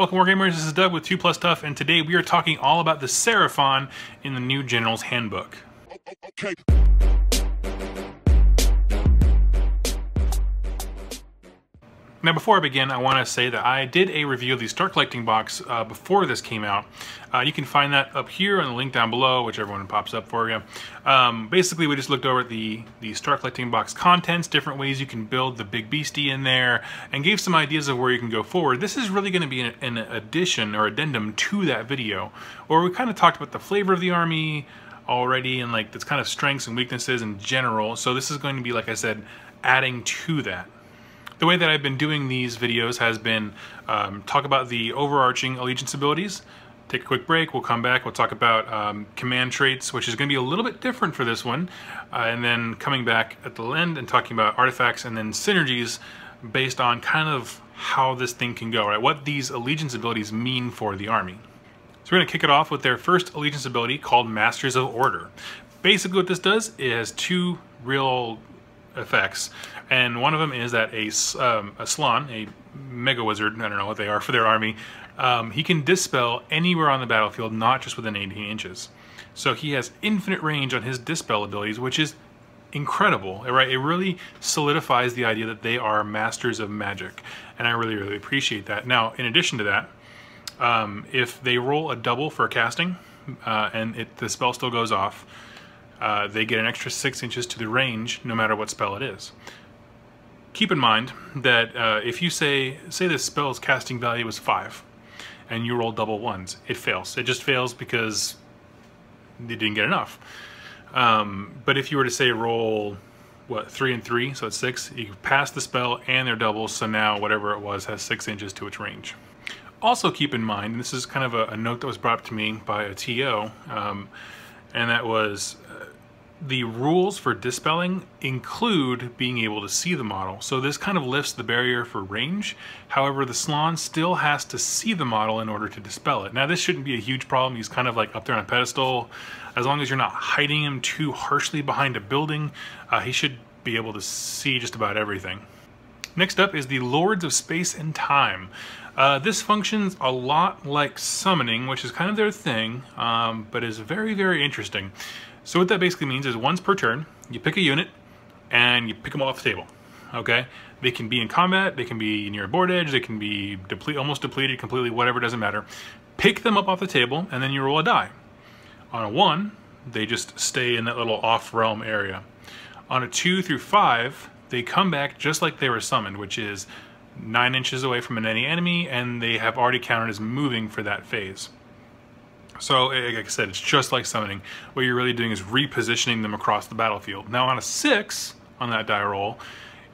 Welcome Wargamers, this is Doug with 2+Tough, and today we are talking all about the Seraphon in the new General's Handbook. Okay. Now before I begin, I want to say that I did a review of the Start Collecting Box before this came out. You can find that up here on the link down below, whichever one pops up for you. Basically, we just looked over at the Start Collecting Box contents, different ways you can build the Big Beastie in there, and gave some ideas of where you can go forward. This is really going to be an addition or addendum to that video, where we kind of talked about the flavor of the army already and like its kind of strengths and weaknesses in general. So this is going to be, like I said, adding to that. The way that I've been doing these videos has been talk about the overarching allegiance abilities, take a quick break, we'll come back, we'll talk about command traits, which is going to be a little bit different for this one, and then coming back at the end and talking about artifacts and then synergies based on kind of how this thing can go, right? What these allegiance abilities mean for the army. So we're going to kick it off with their first allegiance ability called Masters of Order. Basically what this does is two real effects, and one of them is that a Slann, a mega wizard, I don't know what they are for their army, he can dispel anywhere on the battlefield, not just within 18 inches. So he has infinite range on his dispel abilities, which is incredible, right? It really solidifies the idea that they are masters of magic, and I really, really appreciate that. Now, in addition to that, if they roll a double for casting, and the spell still goes off, they get an extra 6 inches to the range no matter what spell it is. Keep in mind that if you say this spell's casting value is 5 and you roll double ones, it fails. It just fails because they didn't get enough. But if you were to say roll, what, 3 and 3, so it's 6, you pass the spell and their doubles, so now whatever it was has 6 inches to its range. Also keep in mind, and this is kind of a note that was brought up to me by a TO, and that was the rules for dispelling include being able to see the model. So this kind of lifts the barrier for range. However, the Slann still has to see the model in order to dispel it. Now this shouldn't be a huge problem. He's kind of like up there on a pedestal. As long as you're not hiding him too harshly behind a building, he should be able to see just about everything. Next up is the Lords of Space and Time. This functions a lot like summoning, which is kind of their thing, but is very, very interesting. So what that basically means is once per turn, you pick a unit and you pick them all off the table, okay? They can be in combat, they can be near a board edge, they can be almost depleted completely, whatever, doesn't matter. Pick them up off the table and then you roll a die. On a 1, they just stay in that little off-realm area. On a 2 through 5, they come back just like they were summoned, which is 9 inches away from any enemy, and they have already counted as moving for that phase. So, like I said, it's just like summoning. What you're really doing is repositioning them across the battlefield. Now on a 6 on that die roll,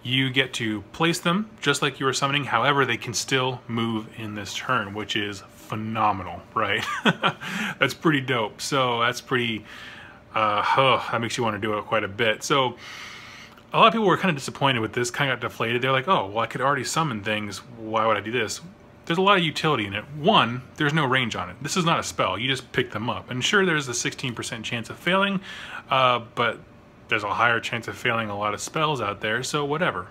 you get to place them just like you were summoning. However, they can still move in this turn, which is phenomenal, right? That's pretty dope. So that's pretty, that makes you want to do it quite a bit. So a lot of people were kind of disappointed with this, kind of got deflated. They're like, oh, well, I could already summon things. Why would I do this? There's a lot of utility in it. One, there's no range on it. This is not a spell. You just pick them up. And sure, there's a 16% chance of failing, but there's a higher chance of failing a lot of spells out there, so whatever.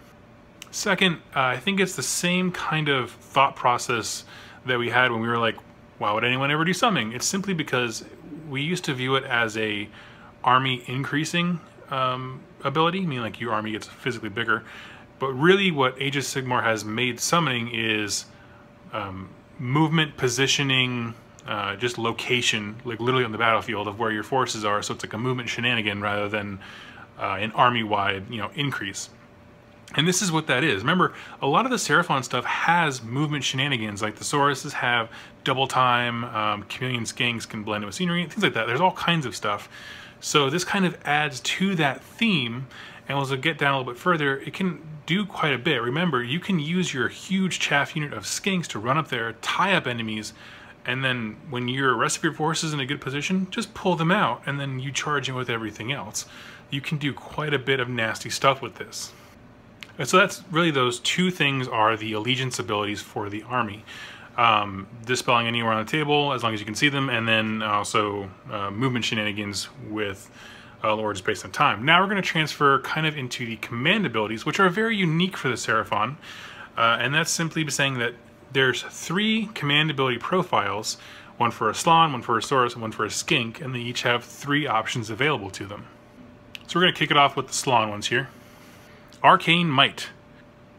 Second, I think it's the same kind of thought process that we had when we were like, why would anyone ever do summoning? It's simply because we used to view it as a army increasing ability, meaning like your army gets physically bigger. But really what Age of Sigmar has made summoning is movement, positioning, just location, like literally on the battlefield of where your forces are. So it's like a movement shenanigan rather than an army-wide, you know, increase. And this is what that is. Remember, a lot of the Seraphon stuff has movement shenanigans, like the Sauruses have double time, chameleon skinks can blend in with scenery, things like that. There's all kinds of stuff. So this kind of adds to that theme. And as we get down a little bit further, it can do quite a bit. Remember, you can use your huge chaff unit of skinks to run up there, tie up enemies, and then when your rest of your force is in a good position, just pull them out, and then you charge in with everything else. You can do quite a bit of nasty stuff with this. And so that's really, those two things are the allegiance abilities for the army. Dispelling anywhere on the table, as long as you can see them, and then also movement shenanigans with Lords of Space and Time. Now we're going to transfer kind of into the command abilities, which are very unique for the Seraphon, and that's simply saying that there's three command ability profiles, one for a Slann, one for a Saurus, and one for a Skink, and they each have three options available to them. So we're going to kick it off with the Slann ones here. Arcane Might.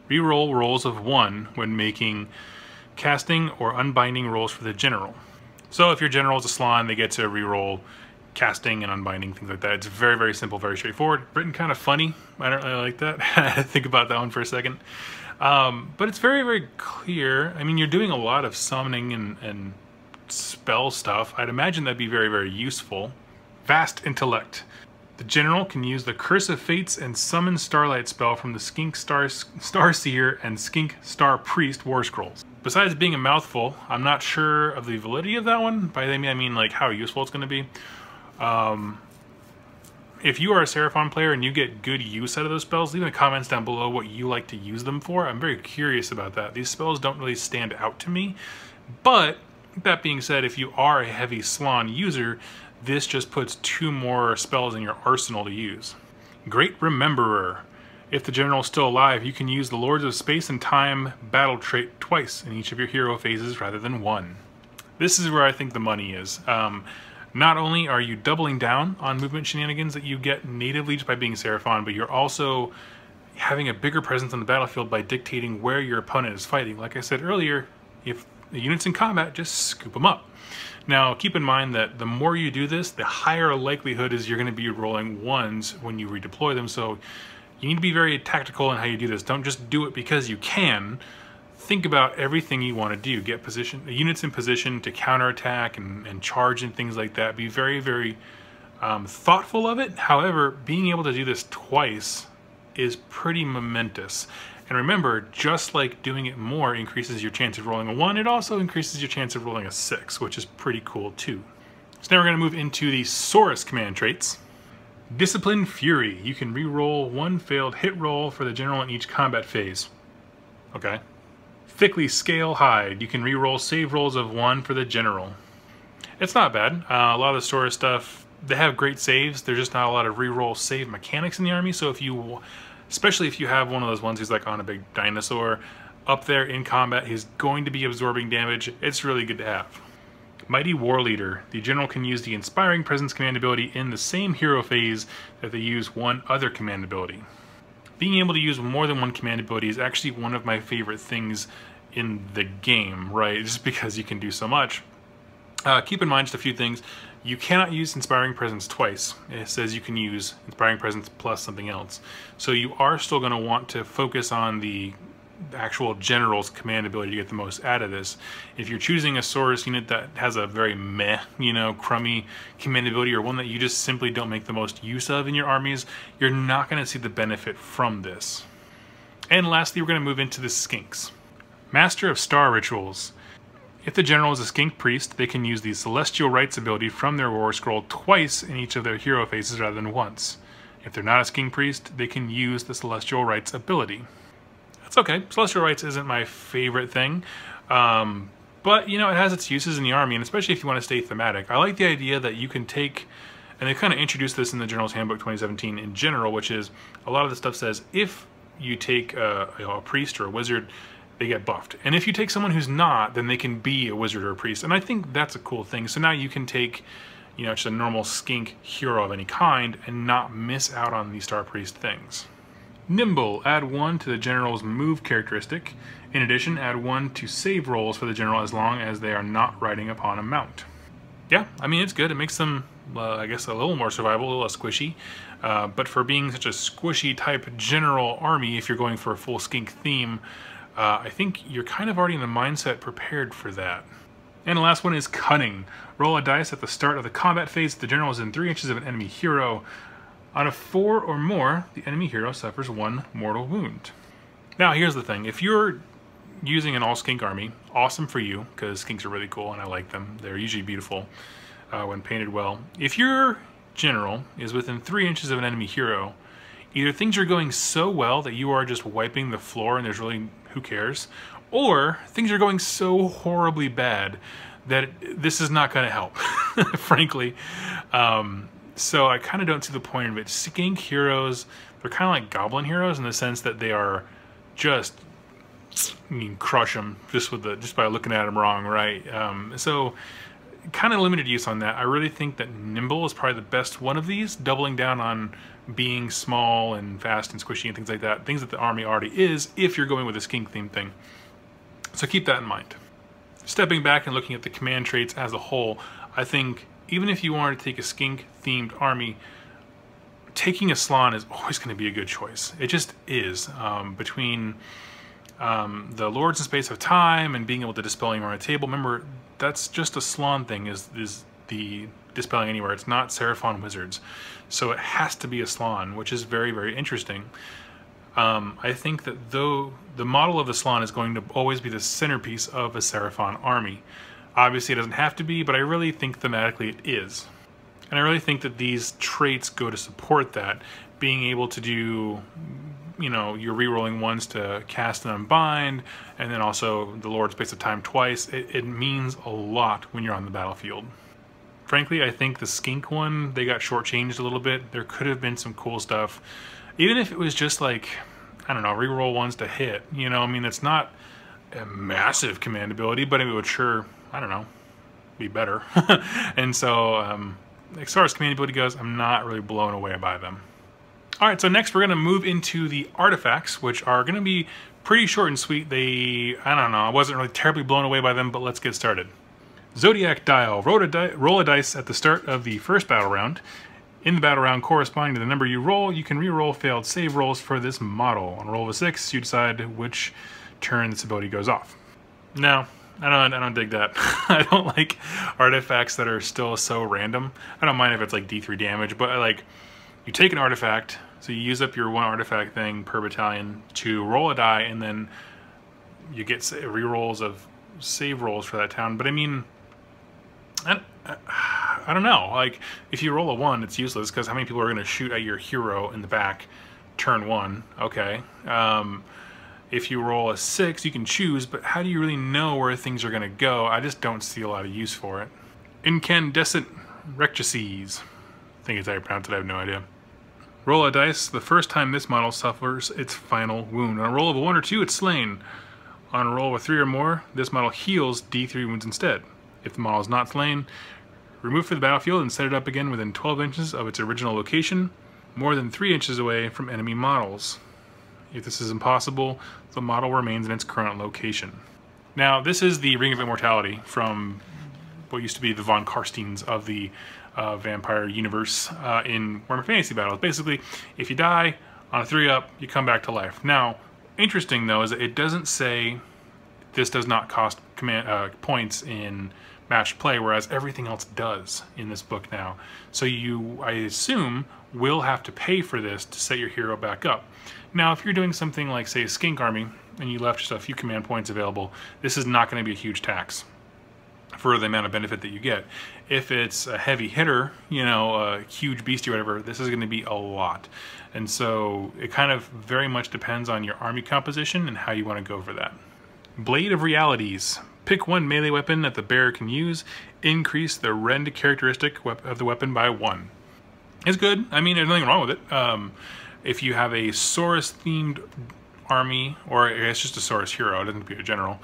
Reroll rolls of 1 when making casting or unbinding rolls for the general. So if your general is a Slann, they get to reroll casting and unbinding, things like that. It's very, very simple, very straightforward. Written kind of funny. I don't really like that. Think about that one for a second. But it's very, very clear. I mean, you're doing a lot of summoning and spell stuff. I'd imagine that'd be very, very useful. Vast Intellect. The general can use the Curse of Fates and Summon Starlight spell from the Skink Star Starseer and Skink Star Priest war scrolls. Besides being a mouthful, I'm not sure of the validity of that one. By that I mean like how useful it's going to be. If you are a Seraphon player and you get good use out of those spells, leave in the comments down below what you like to use them for. I'm very curious about that. These spells don't really stand out to me. But that being said, if you are a heavy Slann user, this just puts 2 more spells in your arsenal to use. Great Rememberer. If the general is still alive, you can use the Lords of Space and Time battle trait twice in each of your hero phases rather than 1. This is where I think the money is. Not only are you doubling down on movement shenanigans that you get natively just by being Seraphon, but you're also having a bigger presence on the battlefield by dictating where your opponent is fighting. Like I said earlier, if the unit's in combat, just scoop them up. Now, keep in mind that the more you do this, the higher likelihood is you're going to be rolling 1s when you redeploy them, so you need to be very tactical in how you do this. Don't just do it because you can. Think about everything you want to do. Get position, the units in position to counterattack and charge and things like that. Be very, very thoughtful of it. However, being able to do this twice is pretty momentous. And remember, just like doing it more increases your chance of rolling a 1, it also increases your chance of rolling a 6, which is pretty cool too. So now we're going to move into the Saurus command traits. Disciplined Fury. You can reroll 1 failed hit roll for the general in each combat phase. Okay. Thickly Scale Hide. You can reroll save rolls of 1 for the general. It's not bad. A lot of the Saurus stuff, they have great saves. There's just not a lot of reroll save mechanics in the army, so if you... especially if you have one of those ones who's like on a big dinosaur up there in combat, he's going to be absorbing damage. It's really good to have. Mighty War Leader. The general can use the Inspiring Presence command ability in the same hero phase that they use one other command ability. Being able to use more than one command ability is actually one of my favorite things in the game, right? Just because you can do so much. Keep in mind just a few things. You cannot use Inspiring Presence twice. It says you can use Inspiring Presence plus something else. So you are still going to want to focus on the actual general's command ability to get the most out of this. If you're choosing a Saurus unit that has a very meh, you know, crummy command ability, or one that you just simply don't make the most use of in your armies, you're not going to see the benefit from this. And lastly, we're going to move into the Skinks. Master of Star Rituals. If the general is a Skink Priest, they can use the Celestial Rites ability from their war scroll twice in each of their hero phases rather than once. If they're not a Skink Priest, they can use the Celestial Rites ability. That's okay. Celestial Rites isn't my favorite thing, but you know, it has its uses in the army, and especially if you want to stay thematic. I like the idea that you can take, and they kind of introduced this in the General's Handbook 2017 in general, which is a lot of the stuff says if you take a priest or a wizard, they get buffed. And if you take someone who's not, then they can be a wizard or a priest. And I think that's a cool thing. So now you can take, you know, just a normal Skink hero of any kind and not miss out on these Star Priest things. Nimble. Add 1 to the general's move characteristic. In addition, add 1 to save rolls for the general as long as they are not riding upon a mount. Yeah, I mean, it's good. It makes them, I guess, a little more survivable, a little less squishy. But for being such a squishy type general army, if you're going for a full Skink theme, I think you're kind of already in the mindset prepared for that. And the last one is Cunning. Roll a dice at the start of the combat phase if the general is in 3 inches of an enemy hero. On a 4 or more, the enemy hero suffers 1 mortal wound. Now here's the thing. If you're using an all-skink army, awesome for you, because skinks are really cool and I like them. They're usually beautiful when painted well. If your general is within 3 inches of an enemy hero, either things are going so well that you are just wiping the floor and there's really... who cares? Or things are going so horribly bad that this is not going to help, frankly. So I kind of don't see the point of it. Skink heroes, they're kind of like goblin heroes in the sense that they are just you can crush them just with the by looking at them wrong, right? So kind of limited use on that. I really think that Nimble is probably the best one of these, doubling down on being small and fast and squishy and things like that, things that the army already is, if you're going with a skink themed thing. So keep that in mind. Stepping back and looking at the command traits as a whole, I think even if you wanted to take a skink themed army, taking a Slann is always going to be a good choice. It just is. Between the Lords of Space and Time and being able to dispel anywhere on a table, remember, that's just a Slann thing, is the dispelling anywhere. It's not Seraphon Wizards. So it has to be a Slann, which is very, very interesting. I think that though the model of the Slann is going to always be the centerpiece of a Seraphon army. Obviously it doesn't have to be, but I really think thematically it is. And I really think that these traits go to support that. Being able to do, you know, you're rerolling ones to cast and unbind, and then also the Lord Space of Time twice, it means a lot when you're on the battlefield. Frankly, I think the skink one, they got shortchanged a little bit. There could have been some cool stuff. Even if it was just like, I don't know, reroll ones to hit, you know, I mean, it's not a massive command ability, but it would sure, I don't know, be better. And so, as far as command ability goes, I'm not really blown away by them. All right, so next we're gonna move into the artifacts, which are gonna be pretty short and sweet. I don't know, I wasn't really terribly blown away by them, but let's get started. Zodiac Dial, roll a dice at the start of the first battle round. In the battle round corresponding to the number you roll, you can re-roll failed save rolls for this model. On a roll of a 6, you decide which turn this ability goes off. No, I don't dig that. I don't like artifacts that are still so random. I don't mind if it's like D3 damage, but I like, you take an artifact, so you use up your one artifact thing per battalion to roll a die, and then you get re-rolls of save rolls for that town. But I mean, I don't know, like, if you roll a 1, it's useless, because how many people are going to shoot at your hero in the back turn 1? Okay. If you roll a 6, you can choose, but how do you really know where things are going to go? I just don't see a lot of use for it. Incandescent Rectrices. I think it's how you pronounce it, I have no idea. Roll a dice the first time this model suffers its final wound. On a roll of a 1 or 2, it's slain. On a roll of a 3 or more, this model heals D3 wounds instead. If the model is not slain, remove from the battlefield and set it up again within 12 inches of its original location, more than 3 inches away from enemy models. If this is impossible, the model remains in its current location. Now, this is the Ring of Immortality from what used to be the Von Karsteins of the Vampire Universe in Warhammer Fantasy battles. Basically, if you die on a 3-up, you come back to life. Now, interesting though is that it doesn't say this does not cost points in match play, whereas everything else does in this book now. So you, I assume, will have to pay for this to set your hero back up. Now, if you're doing something like, say, a skink army, and you left just a few command points available, this is not going to be a huge tax for the amount of benefit that you get. If it's a heavy hitter, you know, a huge beastie or whatever, this is going to be a lot. And so it kind of very much depends on your army composition and how you want to go for that. Blade of Realities. Pick one melee weapon that the bearer can use, increase the rend characteristic of the weapon by 1. It's good. I mean, there's nothing wrong with it. If you have a Saurus-themed army, or it's just a Saurus hero, it doesn't have to be a general,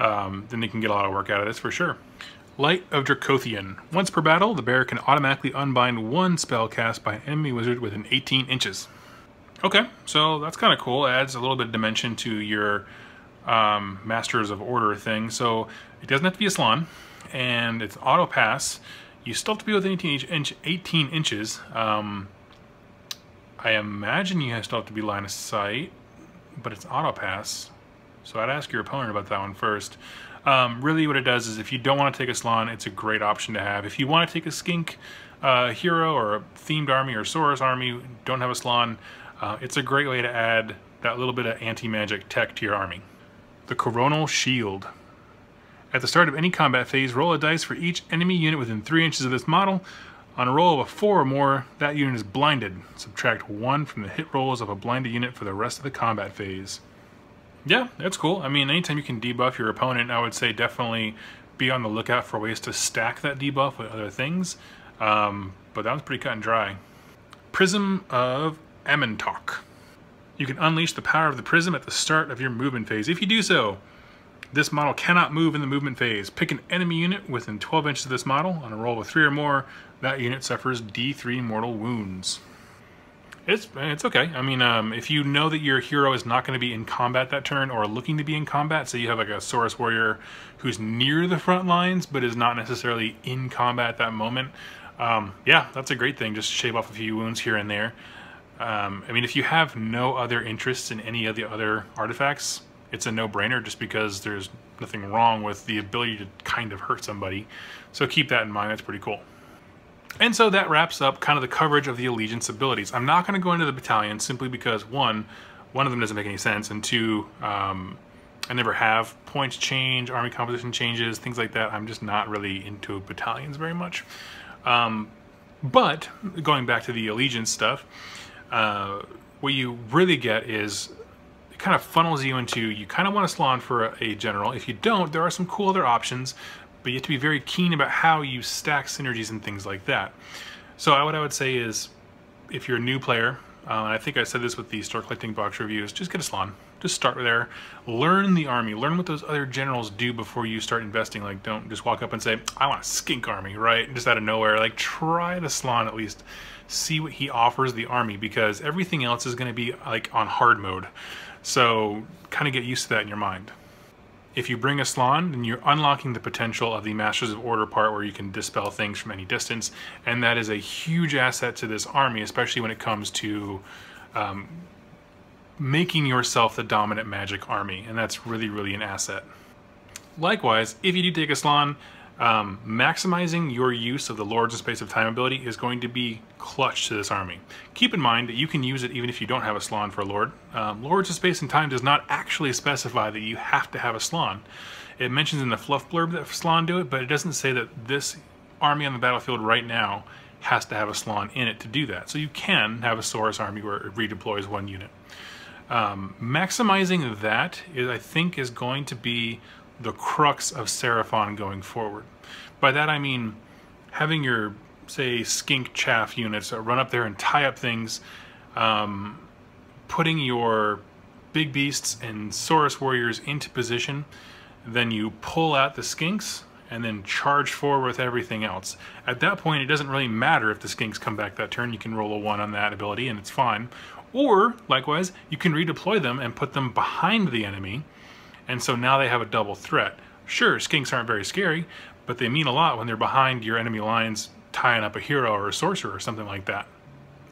then they can get a lot of work out of this for sure. Light of Dracothian. Once per battle, the bearer can automatically unbind 1 spell cast by an enemy wizard within 18 inches. Okay, so that's kind of cool. Adds a little bit of dimension to your Masters of Order thing, so it doesn't have to be a Slann, and it's auto pass. You still have to be within 18 inches. I imagine you still have to be line of sight, but it's auto pass, so I'd ask your opponent about that one first. Really what it does is if you don't want to take a Slann, it's a great option to have. If you want to take a skink hero or a themed army or Saurus army, don't have a Slann, it's a great way to add that little bit of anti-magic tech to your army. The Coronal Shield. At the start of any combat phase, roll a dice for each enemy unit within 3 inches of this model. On a roll of a 4 or more, that unit is blinded. Subtract 1 from the hit rolls of a blinded unit for the rest of the combat phase. Yeah, that's cool. I mean, anytime you can debuff your opponent, I would say definitely be on the lookout for ways to stack that debuff with other things. But that was pretty cut and dry. Prism of Amentok. You can unleash the power of the prism at the start of your movement phase. If you do so, this model cannot move in the movement phase. Pick an enemy unit within 12 inches of this model. On a roll of 3 or more, that unit suffers D3 mortal wounds. It's okay. I mean, if you know that your hero is not going to be in combat that turn or looking to be in combat, so you have like a Saurus warrior who's near the front lines but is not necessarily in combat at that moment, yeah, that's a great thing. Just shave off a few wounds here and there. I mean, if you have no other interests in any of the other artifacts, it's a no-brainer just because there's nothing wrong with the ability to kind of hurt somebody. So keep that in mind. That's pretty cool. And so that wraps up kind of the coverage of the Allegiance abilities. I'm not going to go into the battalion simply because, one of them doesn't make any sense, and two, I never have. Points change, army composition changes, things like that. I'm just not really into battalions very much. But going back to the Allegiance stuff, what you really get is it kind of funnels you into, you kind of want to Slann for a general. If you don't, there are some cool other options, but you have to be very keen about how you stack synergies and things like that. So what I would say is, if you're a new player, and I think I said this with the Start Collecting Box reviews, just get a Slann. Just start there. Learn the army. Learn what those other generals do before you start investing. Like, don't just walk up and say, I want a Skink army, right? Just out of nowhere. Like, try the Slann at least. See what he offers the army, because everything else is going to be like on hard mode. So kind of get used to that in your mind. If you bring a Slann, then you're unlocking the potential of the Masters of Order part where you can dispel things from any distance, and that is a huge asset to this army, especially when it comes to making yourself the dominant magic army, and that's really, really an asset. Likewise, if you do take a Slann, maximizing your use of the Lords of Space and Time ability is going to be clutch to this army. Keep in mind that you can use it even if you don't have a Slann for a Lord. Lords of Space and Time does not actually specify that you have to have a Slann. It mentions in the fluff blurb that Slann do it, but it doesn't say that this army on the battlefield right now has to have a Slann in it to do that. So you can have a Saurus army where it redeploys one unit. Maximizing that, I think, is going to be the crux of Seraphon going forward. By that I mean having your, say, Skink chaff units that run up there and tie up things, putting your Big Beasts and Saurus warriors into position, then you pull out the Skinks and then charge forward with everything else. At that point, it doesn't really matter if the Skinks come back that turn. You can roll a 1 on that ability and it's fine. Or, likewise, you can redeploy them and put them behind the enemy, and so now they have a double threat. Sure, Skinks aren't very scary, but they mean a lot when they're behind your enemy lines tying up a hero or a sorcerer or something like that.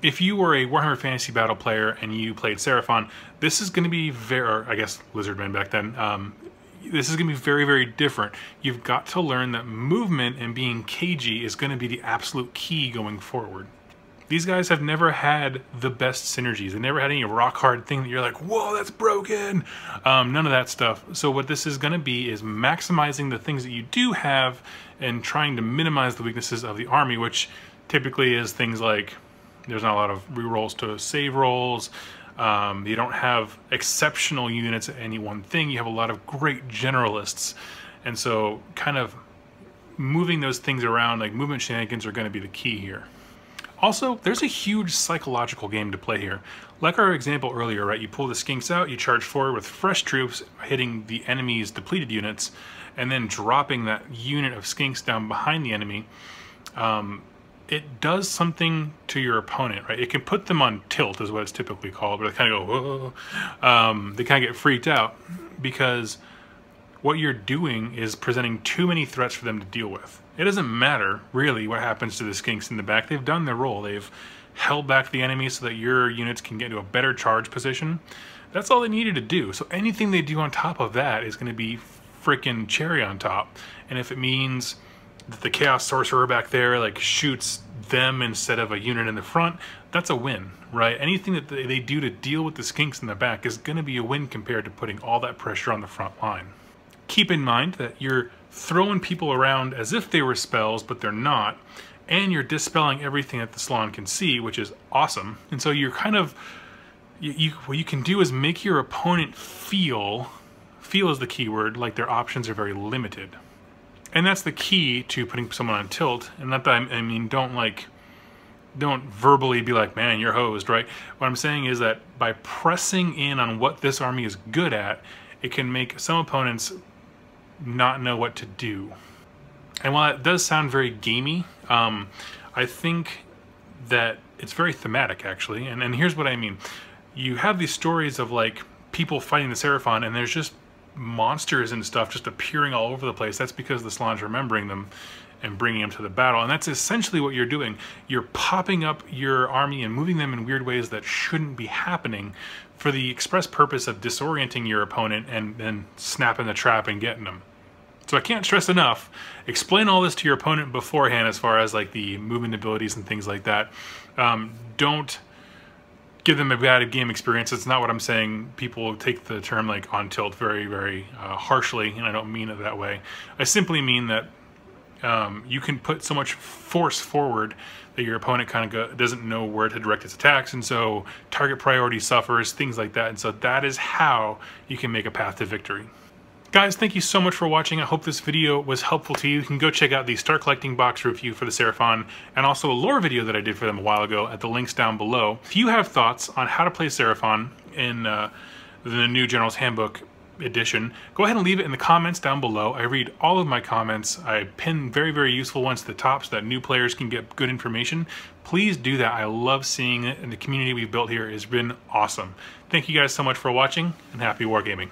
If you were a Warhammer Fantasy Battle player and you played Seraphon, this is going to be very, I guess Lizardmen back then, this is going to be very, very different. You've got to learn that movement and being cagey is going to be the absolute key going forward. These guys have never had the best synergies. They never had any rock hard thing that you're like, whoa, that's broken. None of that stuff. So what this is going to be is maximizing the things that you do have and trying to minimize the weaknesses of the army, which typically is things like there's not a lot of rerolls to save rolls. You don't have exceptional units at any one thing. You have a lot of great generalists. And so kind of moving those things around, like movement shenanigans, are going to be the key here. Also, there's a huge psychological game to play here. Like our example earlier, right? You pull the Skinks out, you charge forward with fresh troops, hitting the enemy's depleted units, and then dropping that unit of Skinks down behind the enemy. It does something to your opponent, right? It can put them on tilt, is what it's typically called, but they kind of go, whoa. They kind of get freaked out because what you're doing is presenting too many threats for them to deal with. It doesn't matter, really, what happens to the Skinks in the back. They've done their role. They've held back the enemy so that your units can get into a better charge position. That's all they needed to do. So anything they do on top of that is going to be freaking cherry on top. And if it means that the Chaos Sorcerer back there like shoots them instead of a unit in the front, that's a win, right? Anything that they do to deal with the Skinks in the back is going to be a win compared to putting all that pressure on the front line. Keep in mind that you're throwing people around as if they were spells, but they're not, and you're dispelling everything that the Slann can see, which is awesome. And so you're kind of, what you can do is make your opponent feel is the key word, like their options are very limited. And that's the key to putting someone on tilt, and not that I mean don't like don't verbally be like, man, you're hosed, right? What I'm saying is that by pressing in on what this army is good at, it can make some opponents not know what to do. And while it does sound very gamey, I think that it's very thematic, actually. And here's what I mean. You have these stories of, like, people fighting the Seraphon, and there's just monsters and stuff just appearing all over the place. That's because the Slann's remembering them and bringing them to the battle. And that's essentially what you're doing. You're popping up your army and moving them in weird ways that shouldn't be happening for the express purpose of disorienting your opponent and then snapping the trap and getting them. So I can't stress enough, explain all this to your opponent beforehand as far as like the movement abilities and things like that. Don't give them a bad game experience. It's not what I'm saying. People take the term like on tilt very, very harshly, and I don't mean it that way. I simply mean that you can put so much force forward that your opponent kind of doesn't know where to direct its attacks, and so target priority suffers, things like that. And so that is how you can make a path to victory. Guys, thank you so much for watching. I hope this video was helpful to you. You can go check out the Start Collecting Box review for the Seraphon and also a lore video that I did for them a while ago at the links down below. If you have thoughts on how to play Seraphon in the new General's Handbook edition, go ahead and leave it in the comments down below. I read all of my comments. I pin very, very useful ones to the top so that new players can get good information. Please do that. I love seeing it, and the community we've built here has been awesome. Thank you guys so much for watching, and happy wargaming.